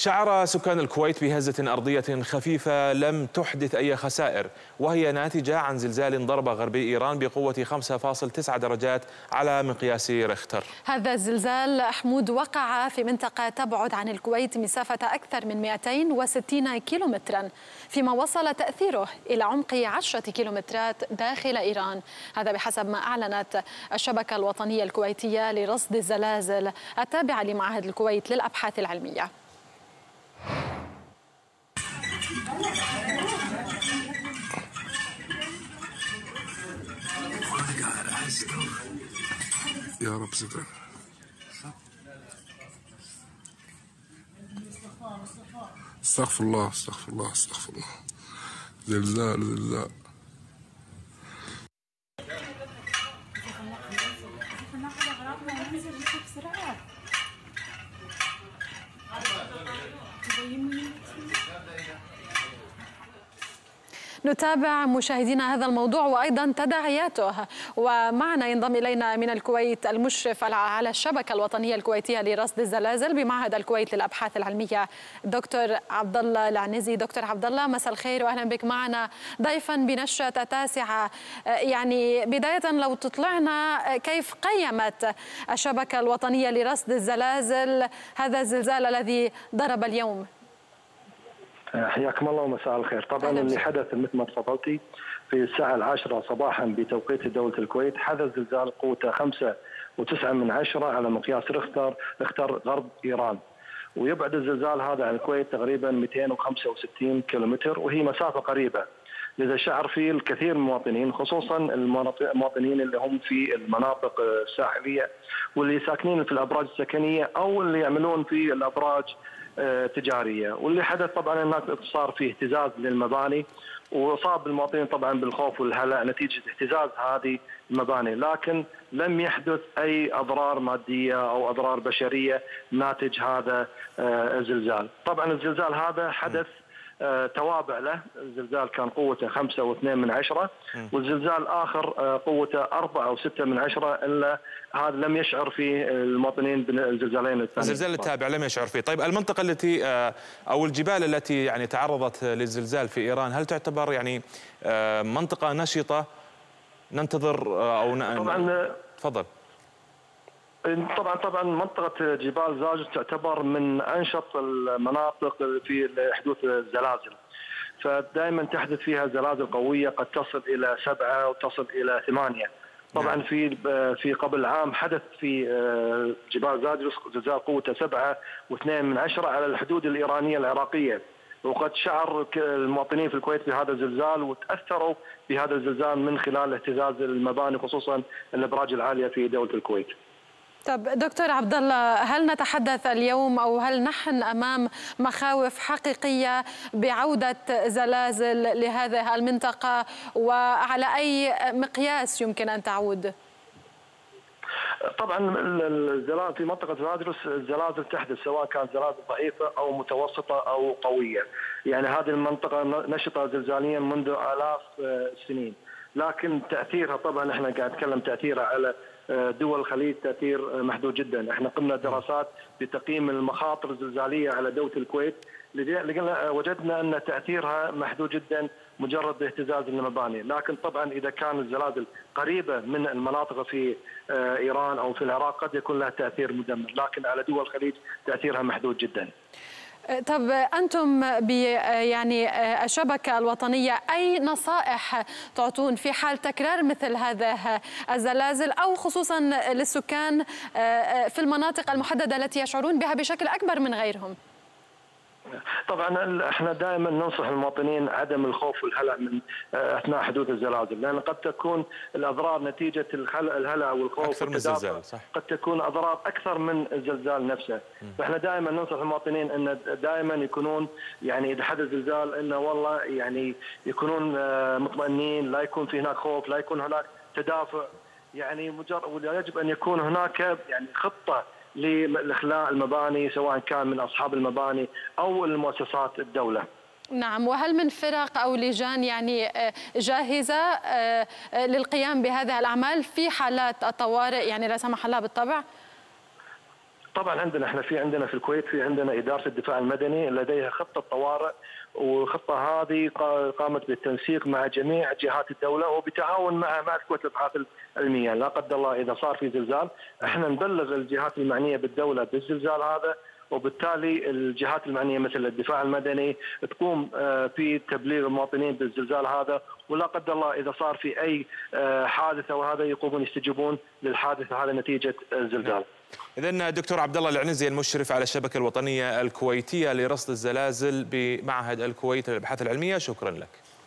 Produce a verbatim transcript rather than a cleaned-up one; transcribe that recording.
شعر سكان الكويت بهزة أرضية خفيفة لم تحدث أي خسائر، وهي ناتجة عن زلزال ضرب غربي إيران بقوة خمسة فاصلة تسعة درجات على مقياس ريختر. هذا الزلزال حمود وقع في منطقة تبعد عن الكويت مسافة أكثر من مئتين وستين كيلومترا، فيما وصل تأثيره إلى عمق عشرة كيلومترات داخل إيران، هذا بحسب ما أعلنت الشبكة الوطنية الكويتية لرصد الزلازل التابعة لمعهد الكويت للأبحاث العلمية. يا رب ستر. استغفر الله استغفر الله استغفر الله. زلزال زلزال. نتابع مشاهدينا هذا الموضوع وأيضا تداعياته، ومعنا ينضم إلينا من الكويت المشرف على الشبكة الوطنية الكويتية لرصد الزلازل بمعهد الكويت للأبحاث العلمية دكتور عبدالله العنزي. دكتور عبدالله، مساء الخير وأهلا بك معنا ضيفا بنشرة التاسعة. يعني بداية لو تطلعنا كيف قيمت الشبكة الوطنية لرصد الزلازل هذا الزلزال الذي ضرب اليوم؟ حياكم الله ومساء الخير. طبعا اللي حدث مثل ما تفضلتي في الساعه العاشرة صباحا بتوقيت دوله الكويت، حدث زلزال قوته خمسة وتسعة من عشرة على مقياس ريختر ريختر غرب ايران، ويبعد الزلزال هذا عن الكويت تقريبا مئتين وخمسة وستين كيلومتر، وهي مسافه قريبه، لذا شعر فيه الكثير من المواطنين، خصوصا المواطنين اللي هم في المناطق الساحليه واللي ساكنين في الابراج السكنيه او اللي يعملون في الابراج تجاريه، واللي حدث طبعا هناك صار فيه اهتزاز للمباني، وصاب المواطنين طبعا بالخوف والهلع نتيجه اهتزاز هذه المباني، لكن لم يحدث اي اضرار ماديه او اضرار بشريه ناتج هذا الزلزال. طبعا الزلزال هذا حدث توابع له، الزلزال كان قوته خمسة واثنين من عشرة، والزلزال آخر قوته أربعة وستة من عشرة، إلا هذا لم يشعر فيه المواطنين بالزلزالين الثانيين. الزلزال التابع لم يشعر فيه. طيب المنطقة التي أو الجبال التي يعني تعرضت للزلزال في إيران، هل تعتبر يعني منطقة نشطة ننتظر أو ن... تفضل. طبعا طبعا منطقة جبال زاجوس تعتبر من أنشط المناطق في حدوث الزلازل، فدائما تحدث فيها زلازل قوية قد تصل إلى سبعة وتصل إلى ثمانية. طبعا في في قبل عام حدث في جبال زاجوس زلزال قوته سبعة واثنين من عشرة على الحدود الإيرانية العراقية، وقد شعر المواطنين في الكويت بهذا الزلزال وتأثروا بهذا الزلزال من خلال اهتزاز المباني خصوصا الأبراج العالية في دولة الكويت. طب دكتور عبد الله، هل نتحدث اليوم أو هل نحن أمام مخاوف حقيقية بعودة زلازل لهذه المنطقة، وعلى أي مقياس يمكن أن تعود؟ طبعا الزلازل في منطقة زاجوس الزلازل تحدث سواء كان زلازل ضعيفة أو متوسطة أو قوية، يعني هذه المنطقة نشطة زلزاليا منذ آلاف السنين، لكن تأثيرها طبعا احنا قاعد نتكلم تأثيرها على دول الخليج تأثير محدود جدا. احنا قمنا دراسات لتقييم المخاطر الزلزالية على دولة الكويت، وجدنا ان تأثيرها محدود جدا مجرد اهتزاز المباني، لكن طبعا اذا كان الزلازل قريبة من المناطق في ايران او في العراق قد يكون لها تأثير مدمر، لكن على دول الخليج تأثيرها محدود جدا. طب أنتم ب يعني الشبكة الوطنية أي نصائح تعطون في حال تكرار مثل هذا الزلازل، أو خصوصا للسكان في المناطق المحددة التي يشعرون بها بشكل أكبر من غيرهم؟ طبعا احنا دائما ننصح المواطنين عدم الخوف والهلع من اثناء حدوث الزلازل، لان قد تكون الاضرار نتيجه الهلع والخوف والتدافع قد تكون اضرار اكثر من الزلزال نفسه، فاحنا دائما ننصح المواطنين ان دائما يكونون يعني اذا حدث زلزال انه والله يعني يكونون مطمئنين، لا يكون في هناك خوف، لا يكون هناك تدافع، يعني مجرد يجب ان يكون هناك يعني خطه لإخلاء المباني سواء كان من أصحاب المباني أو المؤسسات الدولة. نعم، وهل من فرق أو لجان يعني جاهزة للقيام بهذه الأعمال في حالات الطوارئ يعني لا سمح الله بالطبع؟ طبعا عندنا احنا في عندنا في الكويت في عندنا إدارة الدفاع المدني لديها خطة طوارئ، والخطة هذه قامت بالتنسيق مع جميع جهات الدولة وبتعاون مع معهد الكويت للأبحاث العلمية. لا قدر الله إذا صار في زلزال احنا نبلغ الجهات المعنية بالدولة بالزلزال هذا، وبالتالي الجهات المعنية مثل الدفاع المدني تقوم في تبليغ المواطنين بالزلزال هذا، ولا قدر الله إذا صار في أي حادث أو هذا يقومون يستجيبون للحادث هذا نتيجة الزلزال. إذن دكتور عبدالله العنزي المشرف على الشبكة الوطنية الكويتية لرصد الزلازل بمعهد الكويت للأبحاث العلمية، شكرا لك.